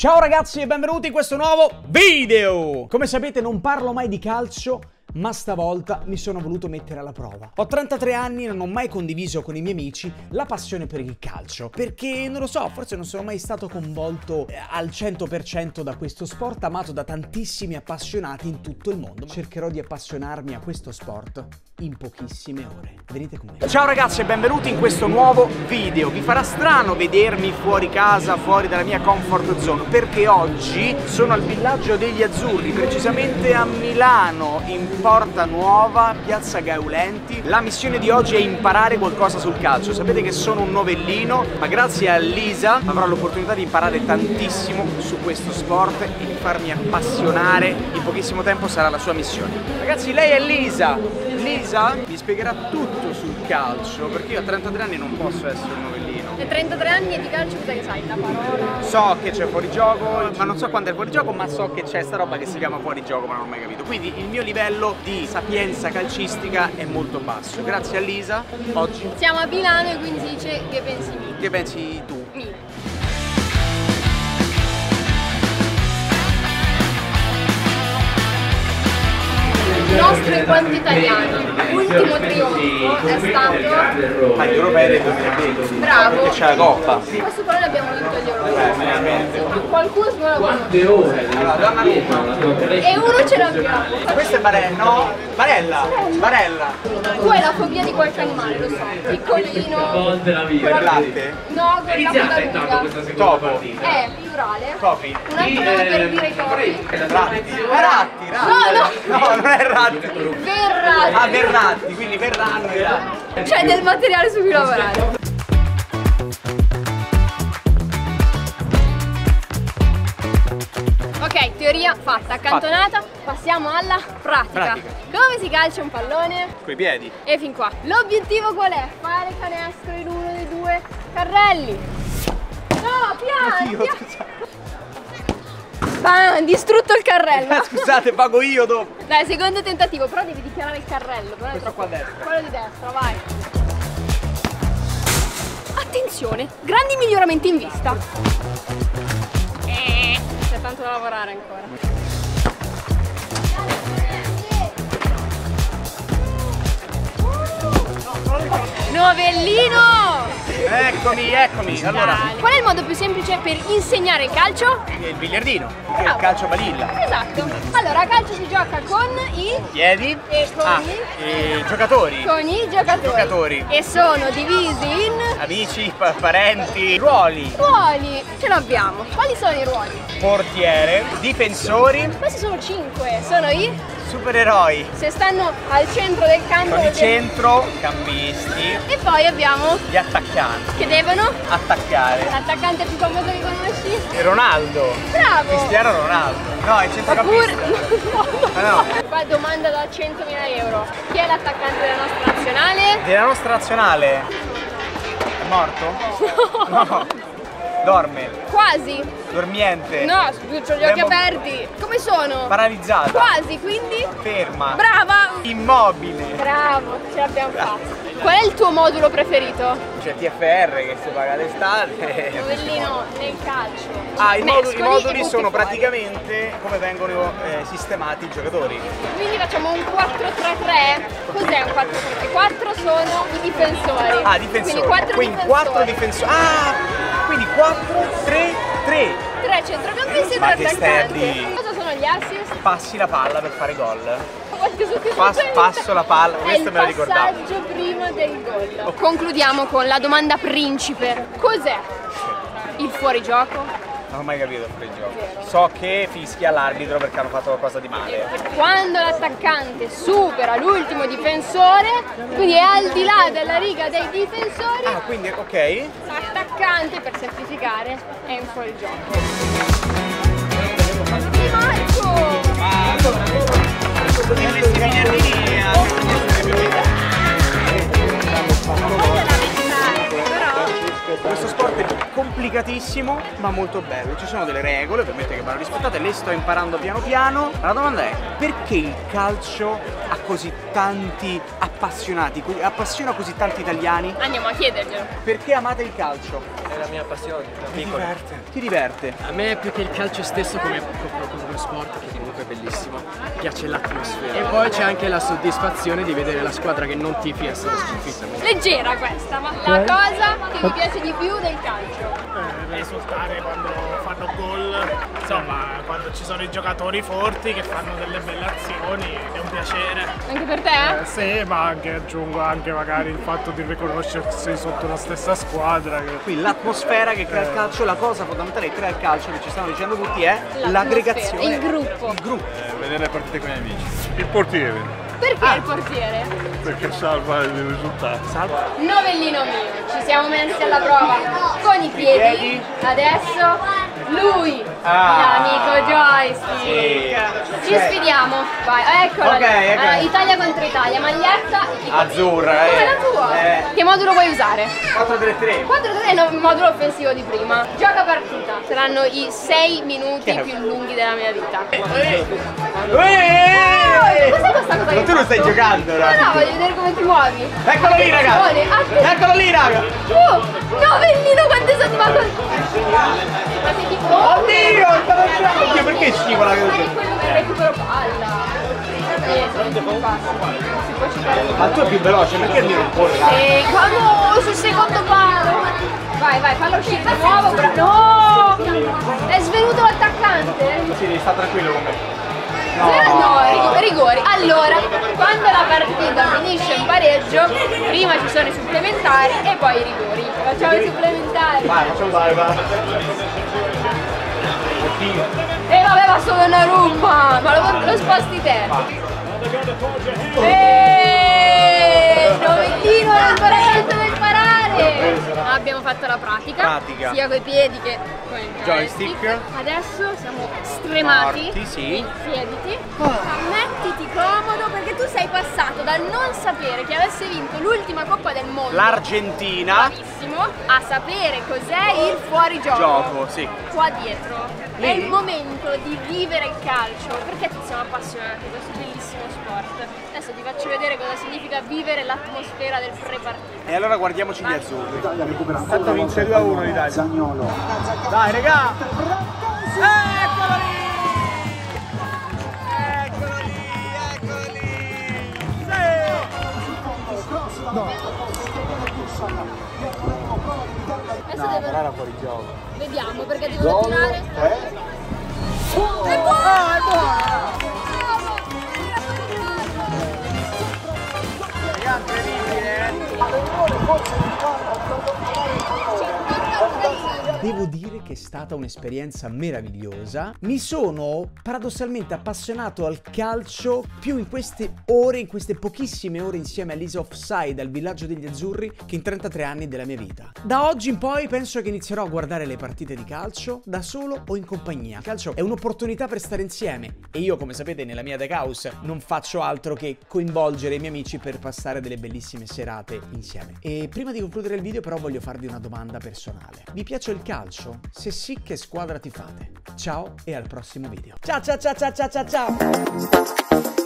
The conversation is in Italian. Ciao ragazzi e benvenuti in questo nuovo video! Come sapete non parlo mai di calcio, ma stavolta mi sono voluto mettere alla prova. Ho 33 anni e non ho mai condiviso con i miei amici la passione per il calcio, perché non lo so, forse non sono mai stato coinvolto al 100% da questo sport amato da tantissimi appassionati in tutto il mondo. Cercherò di appassionarmi a questo sport in pochissime ore. Venite con me. Ciao ragazzi e benvenuti in questo nuovo video. Vi farà strano vedermi fuori casa, fuori dalla mia comfort zone, perché oggi sono al Villaggio degli Azzurri, precisamente a Milano, in Porta Nuova, Piazza Gaulenti. La missione di oggi è imparare qualcosa sul calcio. Sapete che sono un novellino, ma grazie a Lisa avrò l'opportunità di imparare tantissimo su questo sport e di farmi appassionare. In pochissimo tempo sarà la sua missione. Ragazzi, lei è Lisa. Lisa vi spiegherà tutto sul calcio, perché io a 33 anni non posso essere un novellino. E 33 anni e di calcio cosa che sai? La parola? So che c'è fuorigioco, ma non so quando è fuorigioco, ma so che c'è sta roba che si chiama fuorigioco, ma non ho mai capito. Quindi il mio livello di sapienza calcistica è molto basso. Grazie a Lisa, oggi siamo a Milano e quindi si dice che pensi mille. Che pensi tu? Mille. Il nostro e quanto italiano. L'ultimo trionfo è stato agli europei del 2020. Bravo, perché c'è la coppa. Questo però l'abbiamo vinto gli europei. Qualcuno se lo conosce. E uno ce l'abbiamo. Questa è Barella, no? Barella. Tu hai la fobia di qualche animale, lo so. Piccolino. Per latte? No, con la pataruga. Topo. Plurale. Copi. Un altro nome per dire copi. Ratti. No, non è ratti. Verratti. Ah, Verratti, quindi verranno e ratti. C'è del materiale su cui lavorare. Ok, teoria fatta, accantonata, passiamo alla pratica. Come si calcia un pallone? Coi piedi. E fin qua. L'obiettivo qual è? Fare canestro in uno dei due carrelli. No, piano. Bam, distrutto il carrello. Scusate, pago io dopo. Dai, secondo tentativo, però devi dichiarare il carrello. Questo qua a destra. Quello di destra, vai. Attenzione, grandi miglioramenti in vista. C'è tanto da lavorare ancora. Novellino! Eccomi. Allora, qual è il modo più semplice per insegnare il calcio? Il biliardino, il calcio balilla. Esatto. Allora, calcio si gioca con i piedi e con i giocatori. Con i giocatori. E sono divisi in amici, parenti, ruoli. Ruoli, ce l'abbiamo. Quali sono i ruoli? Portiere, difensori. Questi sono 5, sono i supereroi. Se stanno al centro del campo. Sono i centrocampisti. E poi abbiamo gli attaccanti. Che devono? Attaccare. L'attaccante più famoso che conosci? Ronaldo. Bravo. Cristiano Ronaldo. No, il centrocampista. No. Qua domanda da 100.000 euro. Chi è l'attaccante della nostra nazionale? Della nostra nazionale? È morto? No. Dorme. Quasi. Dormiente. No, c'ho gli occhi aperti. Come sono? Paralizzata. Quasi, quindi? Ferma. Brava. Immobile. Bravo, ce l'abbiamo fatta. Qual è il tuo modulo preferito? C'è TFR che si paga l'estate. Novellino nel calcio. I moduli sono praticamente come vengono sistemati i giocatori. Quindi facciamo un 4-3-3. Cos'è un 4-3-3? 4 sono i difensori. Ah, difensori. Quindi 4 difensori. Quindi 4-3-3. 3 centrocampisti e 3 attaccanti. Cosa sono gli assist? Passi la palla per fare gol. Passo la palla, questo me lo ricordavo. È il passaggio prima del gol. Okay. Concludiamo con la domanda principe. Cos'è il fuorigioco? Non ho mai capito il fuorigioco. So che fischia l'arbitro perché hanno fatto qualcosa di male. Quando l'attaccante supera l'ultimo difensore, quindi è al di là della riga dei difensori. Ah, quindi ok. L'attaccante, per semplificare, è in fuorigioco. Di Marco! Questo sport è complicatissimo ma molto bello, ci sono delle regole ovviamente che vanno rispettate, le sto imparando piano piano. La domanda è: perché il calcio ha così tanti appassionati, appassiona così tanti italiani? Andiamo a chiederglielo. Perché amate il calcio? la mia passione da piccolo. Ti diverte? A me più che il calcio stesso come sport, che comunque è bellissimo, piace l'atmosfera. E poi c'è anche la soddisfazione di vedere la squadra che non tifi essere sconfitta. Leggera questa, ma la cosa che mi piace di più del calcio? Esultare quando fanno gol, insomma quando ci sono i giocatori forti che fanno delle belle azioni, è un piacere. Anche per te? Sì, ma anche aggiungo anche magari il fatto di riconoscersi sotto la stessa squadra. Qui l'atmosfera che crea il calcio, la cosa fondamentale che crea il calcio, che ci stanno dicendo tutti, è l'aggregazione. Il gruppo. Il gruppo. Vedere le partite con gli amici. Il portiere. Perché il portiere? Perché salva il risultato. Salva? Novellino mio, ci siamo messi alla prova con i piedi. Adesso lui, l'amico Joyce. Sì. Ci sfidiamo. Vai, eccolo. Okay, okay. Allora, Italia contro Italia, maglietta azzurra. Come la tua? Che modulo vuoi usare? 4-3-3. 4-3 è il modulo offensivo di prima. Gioca partita. Saranno i 6 minuti più lunghi della mia vita. Cos'è questa cosa? Ma tu non stai giocando, no? No, voglio vedere come ti muovi. Eccolo lì, raga! Eccolo lì, raga! Novellino, quanto è animato! Ma sei tipo... Oddio, perché scivola così? Ma quello che recupero palla. Ma tu è più veloce, perché mi corri? Quando sul secondo palo. Vai, fallo uscire di nuovo, bravo. No! È svenuto l'attaccante? Sì, sta tranquillo con me. No, rigori. Allora, quando la partita finisce in pareggio, prima ci sono i supplementari e poi i rigori. Facciamo i supplementari. Vai. E vabbè, ma solo una rumba. Ma lo sposti te. Novellino nel pareggio del parare. Abbiamo fatto la pratica. Sia coi piedi che con il joystick. Adesso siamo stremati. Sì. Siediti. Mettiti comodo, perché tu sei passato da non sapere che avesse vinto l'ultima Coppa del Mondo, l'Argentina, a sapere cos'è il fuorigioco. Sì. Qua dietro. È il momento di vivere il calcio, perché ti siamo appassionati a questo bellissimo sport. Adesso ti faccio vedere cosa significa vivere l'atmosfera del pre-partito. E allora guardiamoci gli azzurri. L'Italia recupera. Tanto vince 2-1 l'Italia. Zagnolo. Dai, regà! Eccolo lì! No, però era fuori gioco. Vediamo, perché devo continuare. È buono! È buono! Raga, incredibile! Devo dire che è stata un'esperienza meravigliosa. Mi sono paradossalmente appassionato al calcio più in queste ore, in queste pochissime ore insieme a Lisa Offside al Villaggio degli Azzurri, che in 33 anni della mia vita. Da oggi in poi penso che inizierò a guardare le partite di calcio da solo o in compagnia. Il calcio è un'opportunità per stare insieme e io, come sapete, nella mia tech house non faccio altro che coinvolgere i miei amici per passare delle bellissime serate insieme. E prima di concludere il video però voglio farvi una domanda personale. Vi piace il calcio? Se sì, che squadra tifate? Ciao e al prossimo video. Ciao ciao ciao ciao ciao ciao ciao!